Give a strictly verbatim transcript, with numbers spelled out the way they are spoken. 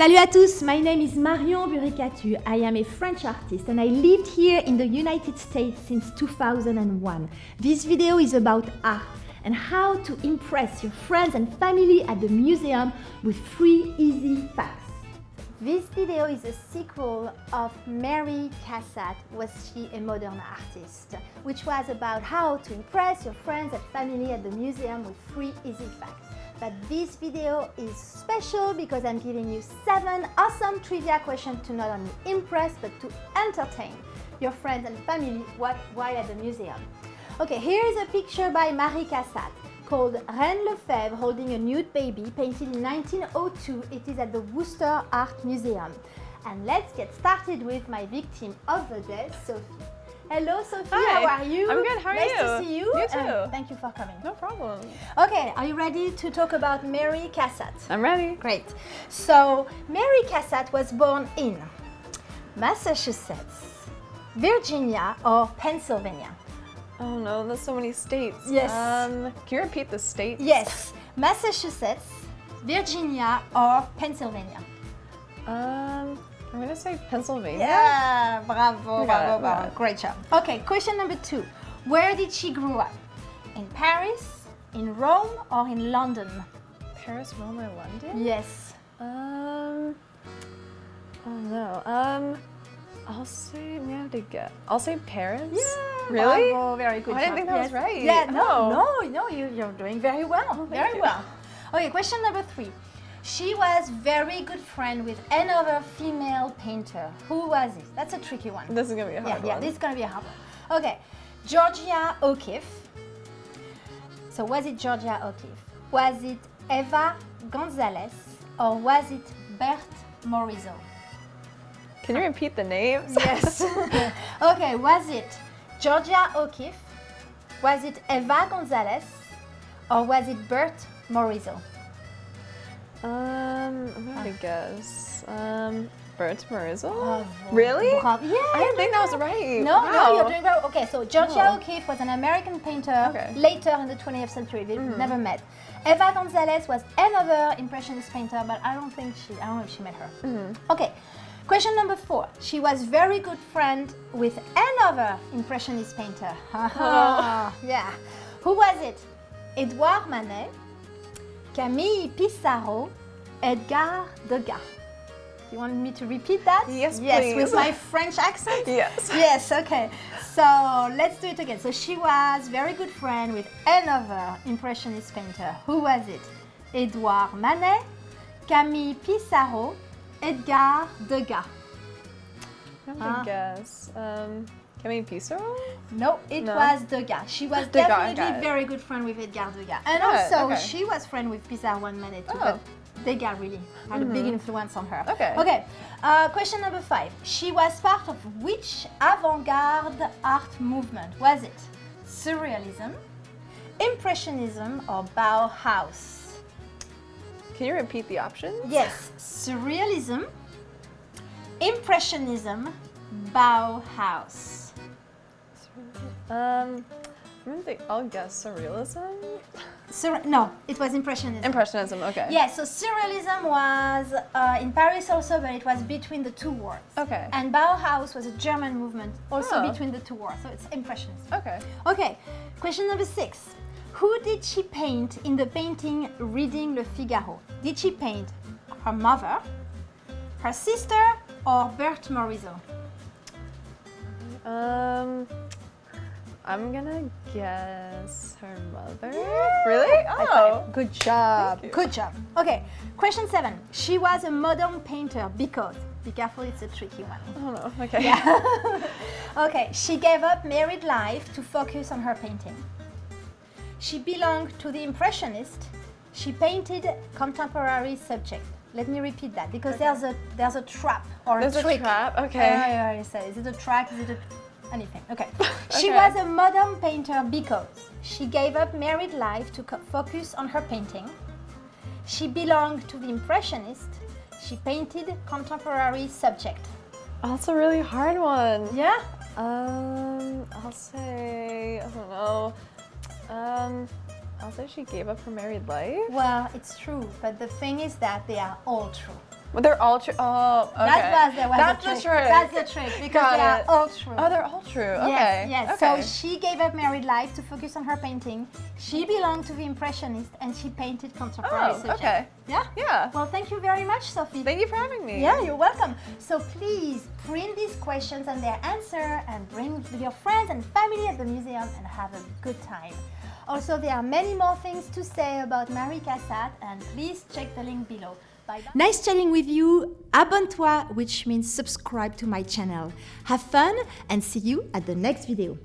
Salut à tous, my name is Marion Buricatu. I am a French artist and I lived here in the United States since two thousand one. This video is about art and how to impress your friends and family at the museum with three easy facts. This video is a sequel of Mary Cassatt, Was She a Modern Artist?, which was about how to impress your friends and family at the museum with three easy facts. But this video is special because I'm giving you seven awesome trivia questions to not only impress but to entertain your friends and family while at the museum. Okay, here is a picture by Mary Cassatt, called Reine Lefebvre Holding a Nude Baby, painted in nineteen oh two. It is at the Worcester Art Museum. And let's get started with my victim of the day, Sophie. Hello, Sophie. Hi. How are you? I'm good. How are nice you? Nice to see you. You too. Um, thank you for coming. No problem. Okay, are you ready to talk about Mary Cassatt? I'm ready. Great. So, Mary Cassatt was born in Massachusetts, Virginia, or Pennsylvania? Oh no, there's so many states. Yes. Um, can you repeat the states? Yes. Massachusetts, Virginia, or Pennsylvania? Um, I'm going to say Pennsylvania. Yeah, bravo, bravo, bravo. Great job. Okay, question number two. Where did she grow up? In Paris, in Rome, or in London? Paris, Rome, or London? Yes. Um, oh no. Um, I'll say, we have to get, I'll say Paris. Yeah. Really? Bravo, very good. I didn't think that yes. was right. Yeah, no, oh. no, no, you, you're doing very well, oh, very you. well. Okay, question number three. She was very good friend with another female painter. Who was it? That's a tricky one. This is gonna be a hard yeah, one. Yeah, this is gonna be a hard one. Okay, Georgia O'Keeffe. So was it Georgia O'Keeffe? Was it Eva Gonzalez? Or was it Berthe Morisot? Can you repeat the names? Yes. Okay, was it Georgia O'Keeffe, was it Eva Gonzalez, or was it Berthe Morisot? Um, I'm gonna oh. guess. Um, Berthe Morisot? Oh, really? Bravo. Yeah. I didn't think that was right. No, wow. no, you're doing well. Okay, so Georgia oh. O'Keeffe was an American painter okay. later in the twentieth century. They mm. never met. Eva Gonzalez was another Impressionist painter, but I don't think she, I don't know if she met her. Mm. Okay. Question number four. She was very good friend with another Impressionist painter. Oh. Yeah. Who was it? Édouard Manet, Camille Pissarro, Edgar Degas. You want me to repeat that? Yes, yes, please. With my French accent? Yes. Yes, okay. So let's do it again. So she was very good friend with another Impressionist painter. Who was it? Édouard Manet, Camille Pissarro, Edgar Degas. I'm gonna ah. guess. Um, Camille Pissarro? No, it no. was Degas. She was Degas, definitely very good friend with Edgar Degas. And oh, also, okay. she was friend with Pissarro and Manet too, oh. but Degas really had mm-hmm. a big influence on her. Okay. Okay. Uh, question number five. She was part of which avant-garde art movement? Was it Surrealism, Impressionism, or Bauhaus? Can you repeat the options? Yes, Surrealism, Impressionism, Bauhaus. Um, I don't think I'll guess Surrealism. Sur no, it was Impressionism. Impressionism, okay. Yeah, so Surrealism was uh, in Paris also, but it was between the two wars. Okay. And Bauhaus was a German movement, also oh. between the two wars, so it's Impressionism. Okay. Okay, question number six. Who did she paint in the painting Reading Le Figaro? Did she paint her mother, her sister, or Berthe Morisot? Um, I'm gonna guess her mother. Yeah. Really? Oh, good job. Good job. Okay, question seven. She was a modern painter because, be careful, it's a tricky one. Oh no, okay. Yeah. Okay, she gave up married life to focus on her painting. She belonged to the Impressionists. She painted contemporary subjects. Let me repeat that because okay. there's a there's a trap or there's a trick. There's a trap. Okay. I don't know, I already said it. Is it a track? Is it a anything? Okay. Okay. She was a modern painter because she gave up married life to focus on her painting. She belonged to the Impressionists. She painted contemporary subjects. That's a really hard one. Yeah. Um, I'll say I don't know. Um, Also, she gave up her married life? Well, it's true, but the thing is that they are all true. Well, they're all true. Oh, okay. That was the, was That's the, the trick. trick. That's the trick, because Got they it. are all true. Oh, they're all true. Okay. Yes, yes. Okay. So she gave up married life to focus on her painting. She belonged to the Impressionists, and she painted contemporary subjects. Oh, okay. Yeah? Yeah. Well, thank you very much, Sophie. Thank you for having me. Yeah, you're welcome. So please print these questions and their answer, and bring your friends and family at the museum, and have a good time. Also, there are many more things to say about Mary Cassatt, and please check the link below. Nice chatting with you. Abonne-toi, which means subscribe to my channel. Have fun and see you at the next video.